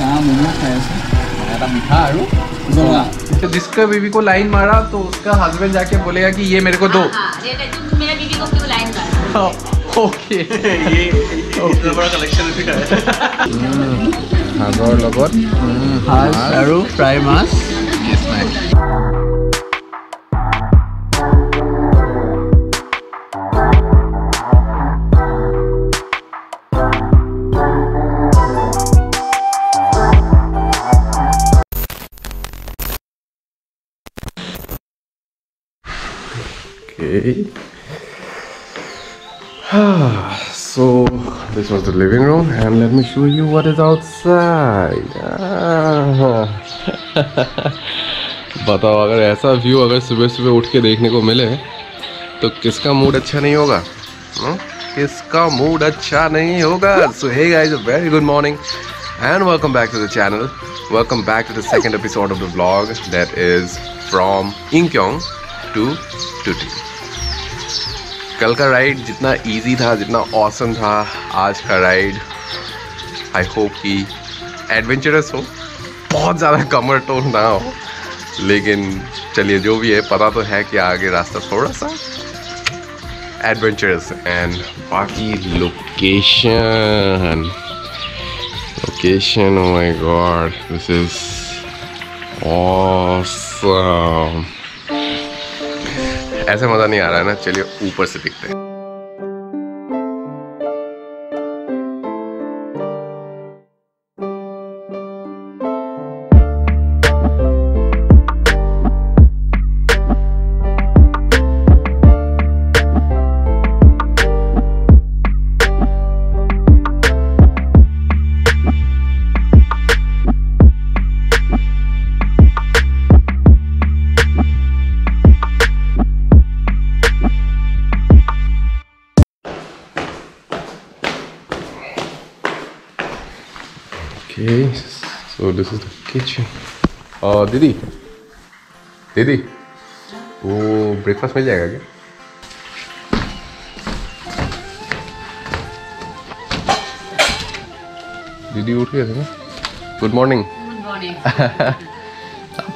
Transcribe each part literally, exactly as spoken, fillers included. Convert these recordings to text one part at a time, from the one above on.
कहाँ मोमो खाए मीठा और जिसका बीवी को लाइन मारा तो उसका हस्बैंड जाके बोलेगा कि ये मेरे को दो। मेरा बीवी को क्यों लाइन मारा? ओके ये इतना बड़ा कलेक्शन भी है हागर लगत हास और फ्राई मास। Yes nice. So this was the living room and let me show you what is outside. बताओ अगर ऐसा व्यू अगर सुबह सुबह उठ के देखने को मिले तो किसका मूड अच्छा नहीं होगा न? किसका मूड अच्छा नहीं होगा। So hey guys, a very good morning and welcome back to the channel. Welcome back to the second episode of the vlog that is from Yingkiong to Tuting. कल का राइड जितना इजी था जितना awesome था आज का ride I hope कि adventurous हो, बहुत ज़्यादा कमर टोल ना हो, लेकिन चलिए जो भी है पता तो है कि आगे रास्ता थोड़ा सा एडवेंचरस। एंड बाकी location location oh my god this is awesome. ऐसे मज़ा नहीं आ रहा है ना। चलिए ऊपर से दिखते हैं। Okay, so this is the kitchen. और दीदी दीदी वो ब्रेकफास्ट मिल जाएगा क्या? दीदी उठ गए थे ना? Good morning. Good morning.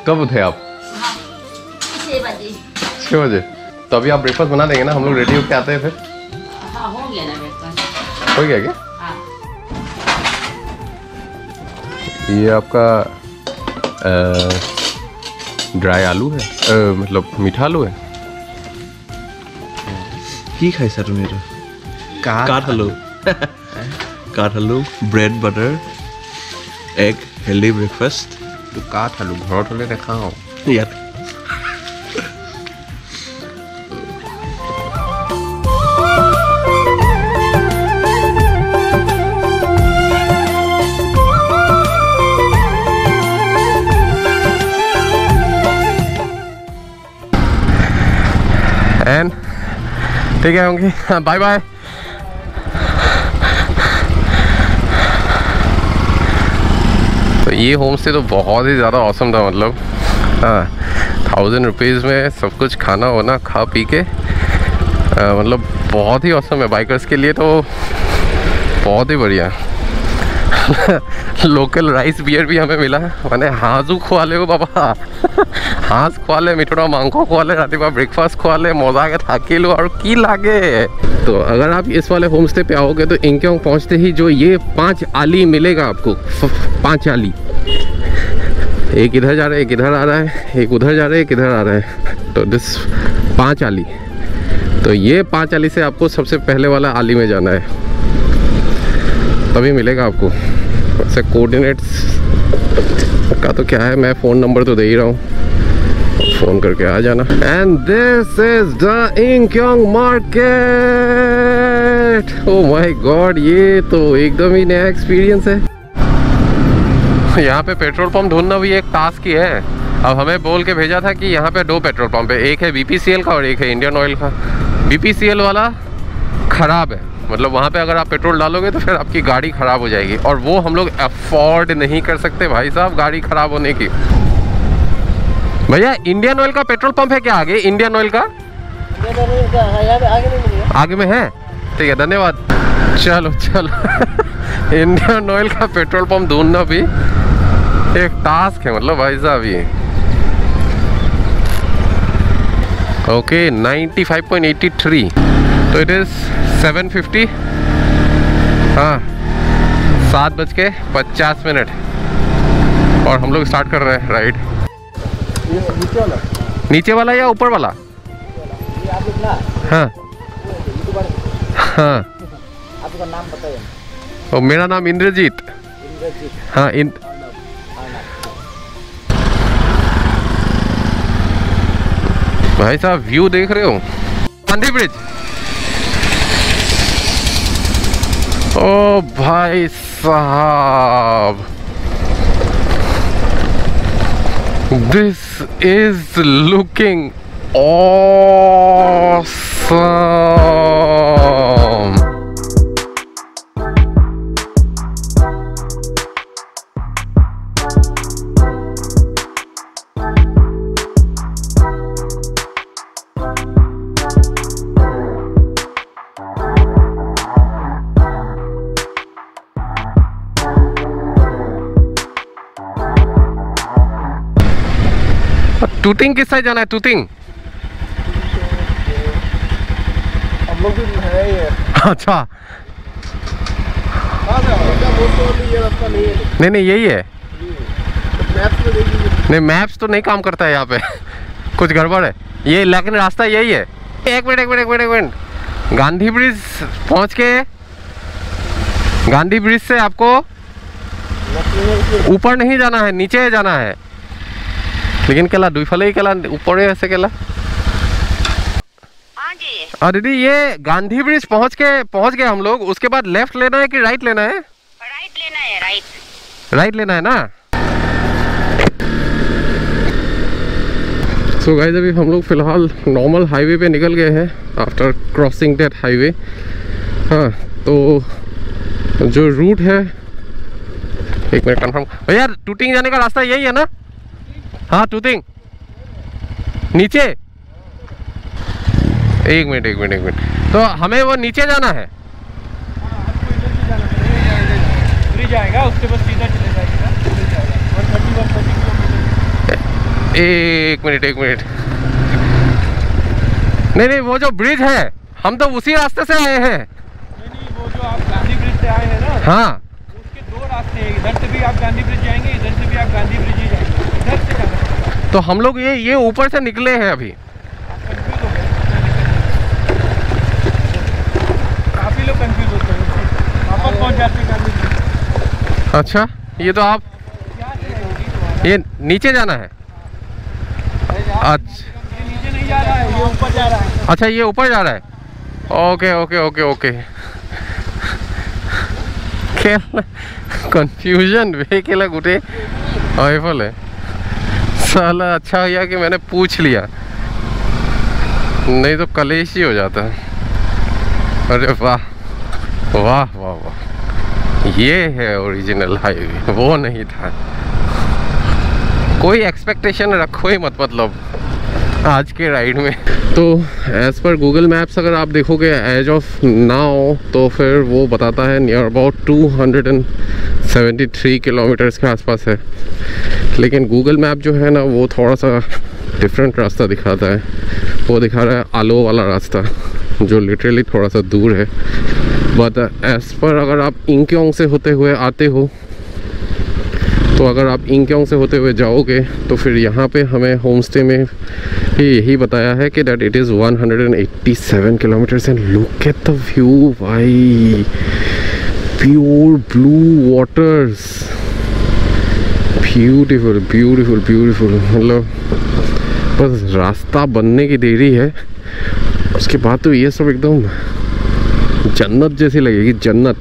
कब उठे आप? छः बजे। छः बजे तो अभी आप ब्रेकफास्ट बना देंगे ना? हम लोग रेडी होके आते हैं फिर। हाँ हो गया ना ब्रेकफास्ट। हो गया क्या? ये आपका ड्राई आलू है आ, मतलब मीठा आलू है की खाई सर मेरा काट आलू काट आलू bread butter egg healthy breakfast तो काट आलू घर थोड़े ना खाओ यार। एंड ठीक है होंगे बाय बाय। तो ये होम स्टे तो बहुत ही ज़्यादा औसम था, मतलब हाँ थाउजेंड रुपीज़ में सब कुछ खाना होना खा पी के आ, मतलब बहुत ही औसम है। बाइकर्स के लिए तो बहुत ही बढ़िया। लोकल राइस बियर भी हमें मिला मैंने। हाजू खुआ ले बाबा हाज खुआ ले मिठोड़ा मांगो खुआ ले रातिपा ब्रेकफास्ट खुआ ले मजा के थाकी लो और की लागे। तो अगर आप इस वाले होम स्टे पे आओगे तो इंक्योंग पहुंचते ही जो ये पांच आली मिलेगा आपको, पांच आली, एक इधर जा रहा है एक इधर आ रहा है एक उधर जा रहा है एक इधर आ रहा है, तो दिस पाँच आली। तो ये पाँच आली से आपको सबसे पहले वाला आली में जाना है तभी मिलेगा आपको। वैसे कोऑर्डिनेट्स का तो क्या है, मैं फ़ोन नंबर तो दे ही रहा हूँ, फ़ोन करके आ जाना। एंड दिस इज द इंक्योंग मार्केट। ओ माय गॉड ये तो एकदम ही नया एक्सपीरियंस है। यहाँ पे पेट्रोल पंप ढूंढना भी एक टास्क ही है। अब हमें बोल के भेजा था कि यहाँ पे दो पेट्रोल पंप है, एक है बीपीसीएल का और एक है इंडियन ऑयल का। बीपीसीएल वाला ख़राब है, मतलब वहाँ पे अगर आप पेट्रोल डालोगे तो फिर आपकी गाड़ी ख़राब हो जाएगी और वो हम लोग अफोर्ड नहीं कर सकते भाई साहब गाड़ी ख़राब होने की। भैया इंडियन ऑयल का पेट्रोल पंप है क्या आगे? इंडियन ऑयल का आगे में है? ठीक है धन्यवाद। चलो चलो इंडियन ऑयल का पेट्रोल पंप ढूंढना भी एक टास्क है मतलब भाई साहब ये। Okay ninety five point eighty three, तो इट इज़ सेवन फिफ्टी। हाँ सात बज के पचास मिनट और हम लोग स्टार्ट कर रहे हैं राइड। नीचे वाला नीचे वाला या ऊपर वाला? ये आप लोग ना हाँ हाँ आपका नाम बताइए। तो मेरा नाम इंद्रजीत। इंद्रजीत हाँ इन भाई साहब व्यू देख रहे हो गांधी ब्रिज। ओ भाई साहब दिस इज लुकिंग ऑसम। टूटिंग किस साइड जाना है? टूटिंग हम लोग भी है ये। अच्छा नहीं नहीं यही है। नहीं मैप्स तो नहीं काम करता है यहाँ पे कुछ गड़बड़ है ये, लेकिन रास्ता यही है। एक मिनट एक मिनट एक मिनट एक मिनट गांधी ब्रिज पहुँच के गांधी ब्रिज से आपको ऊपर नहीं जाना है, नीचे जाना है। लेकिन केला दुईफाले केला ऊपर ऐसे केला। हाँ दीदी ये गांधी ब्रिज पहुंच के पहुंच गए हम लोग, उसके बाद लेफ्ट लेना है कि राइट लेना है? राइट लेना है। राइट राइट लेना है ना। सो गाइस अभी हम लोग फिलहाल नॉर्मल हाईवे पे निकल गए हैं आफ्टर क्रॉसिंग दैट हाईवे। हाँ तो जो रूट है एक मिनट कंफर्म भैया, टूटिंग जाने का रास्ता यही है ना? हाँ टूटिंग नीचे। एक मिनट एक मिनट एक मिनट तो हमें वो नीचे जाना है। एक मिनट एक मिनट नहीं नहीं वो जो ब्रिज है हम तो उसी रास्ते से आए हैं। नहीं नहीं वो जो आप गांधी ब्रिज से आए हैं ना। हाँ उसके दो रास्ते हैं, इधर से भी आप गांधी ब्रिज जाएंगे, इधर से भी आप गांधी ब्रिज ही जाएंगे। तो हम लोग ये ये ऊपर से निकले हैं अभी। काफी लोग कंफ्यूज होते हैं वापस पहुंच जाते हैं। अच्छा ये तो आप ये नीचे जाना है। अच्छा ये नीचे नहीं जा रहा है, ये ऊपर जा रहा है। अच्छा ये ऊपर जा रहा है। ओके ओके ओके ओके क्या कंफ्यूजन वे केला गुटे आईफल है साला। अच्छा भैया कि मैंने पूछ लिया, नहीं तो कलेश ही हो जाता। अरे वाह वाह वाह वाह ये है ओरिजिनल हाईवे, वो नहीं था। कोई एक्सपेक्टेशन रखो ही मत मतलब आज के राइड में। तो एज़ पर गूगल मैप्स अगर आप देखोगे एज ऑफ नाउ तो फिर वो बताता है near about two hundred and seventy three kilometres के आसपास है, लेकिन गूगल मैप जो है ना वो थोड़ा सा डिफरेंट रास्ता दिखाता है। वो दिखा रहा है आलो वाला रास्ता जो लिटरली थोड़ा सा दूर है। बट एज पर अगर आप यिंकियोंग से होते हुए आते हो तो अगर आप यिंकियोंग से होते हुए जाओगे तो फिर यहाँ पे हमें होम स्टे में भी यही बताया है कि that it is one hundred eighty seven kilometres and look at the view भाई। Pure blue waters, beautiful beautiful beautiful. मतलब बस रास्ता बनने की देरी है, उसके बाद तो ये सब एकदम जन्नत जैसी लगेगी, जन्नत।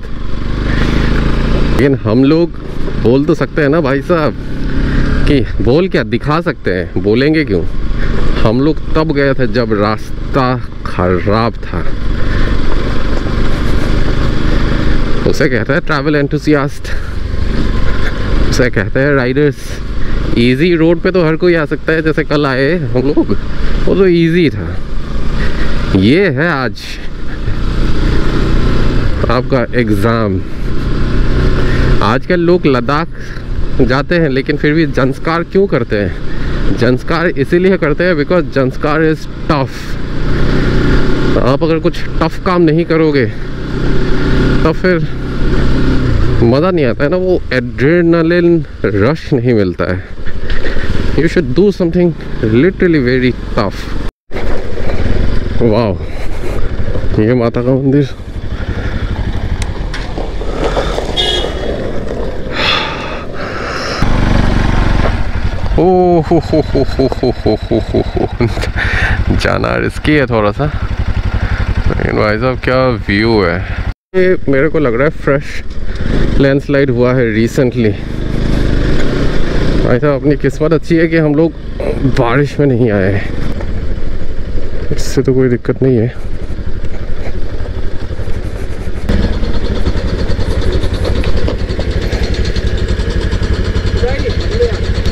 लेकिन हम लोग बोल तो सकते हैं ना भाई साहब, कि बोल क्या दिखा सकते हैं, बोलेंगे क्यों। हम लोग तब गए थे जब रास्ता खराब था। उसे कहता है ट्रैवल एंथुसियास्ट, उसे कहते हैं राइडर्स। इजी रोड पे तो हर कोई आ सकता है, जैसे कल आए हम लोग वो तो इजी था। ये है आज आपका एग्ज़ाम, आजकल लोग लद्दाख जाते हैं लेकिन फिर भी ज़ंस्कार क्यों करते हैं? ज़ंस्कार इसीलिए करते हैं बिकॉज ज़ंस्कार इज़ टफ। आप अगर कुछ टफ काम नहीं करोगे तो फिर मज़ा नहीं आता है ना, वो एड्रेनलिन रश नहीं मिलता है। You should do something literally very tough. वाह, ये माता का मंदिर। ओ हो हो हो हो हो हो हो, जाना रिस्की है थोड़ा सा, लेकिन भाई साहब क्या व्यू है। ये मेरे को लग रहा है फ्रेश लैंडस्लाइड हुआ है रिसेंटली। भाई साहब अपनी किस्मत अच्छी है कि हम लोग बारिश में नहीं आए, इससे तो कोई दिक्कत नहीं है।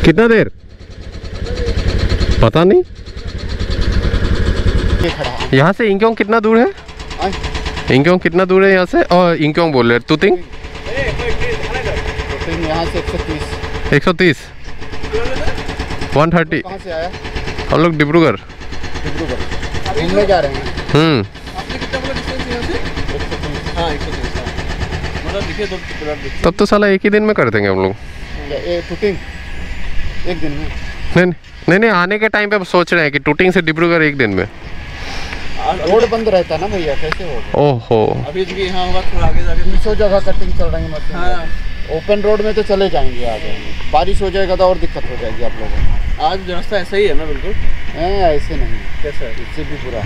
कितना देर पता नहीं। यहाँ से इंक्योंग कितना दूर है? इंक्योंग कितना दूर है यहाँ से? और इंक्योंग बोल रहे तुतिंग से एक सौ तीस, एक सौ तीस, एक सौ तीस। हम लोग डिब्रूगढ़ घूमने जा रहे हैं। हम्म, तब तो साला एक ही दिन में कर देंगे हम लोग। एक दिन में नहीं नहीं नहीं आने के टाइम पे सोच रहे हैं कि टूटिंग से डिब्रूगढ़ एक दिन में। रोड बंद रहता है ना भैया, कैसे होगा? ओहो, अभी भी यहाँ होगा थोड़ा आगे जाके तीन सौ जगह कटिंग चल रही है मतलब। हाँ। ओपन रोड में तो चले जाएंगे आगे, बारिश हो जाएगा तो और दिक्कत हो जाएगी आप लोगों को। आज रास्ता ऐसा ही है ना? बिल्कुल ऐसे नहीं, कैसा है इससे भी बुरा।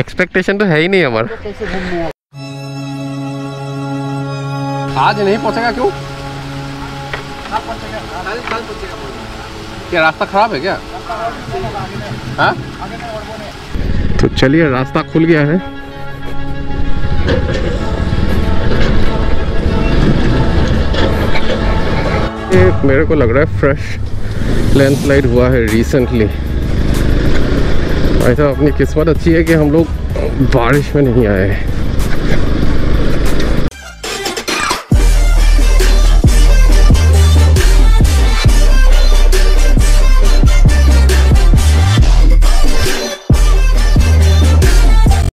एक्सपेक्टेशन तो है ही नहीं हमारा। कैसे घूमने आज नहीं पहुँचेगा? क्यों क्या रास्ता खराब है क्या? हाँ? तो चलिए, रास्ता खुल गया है। ये मेरे को लग रहा है फ्रेश लैंडस्लाइड हुआ है रिसेंटली। भाई साहब अपनी किस्मत अच्छी है कि हम लोग बारिश में नहीं आए।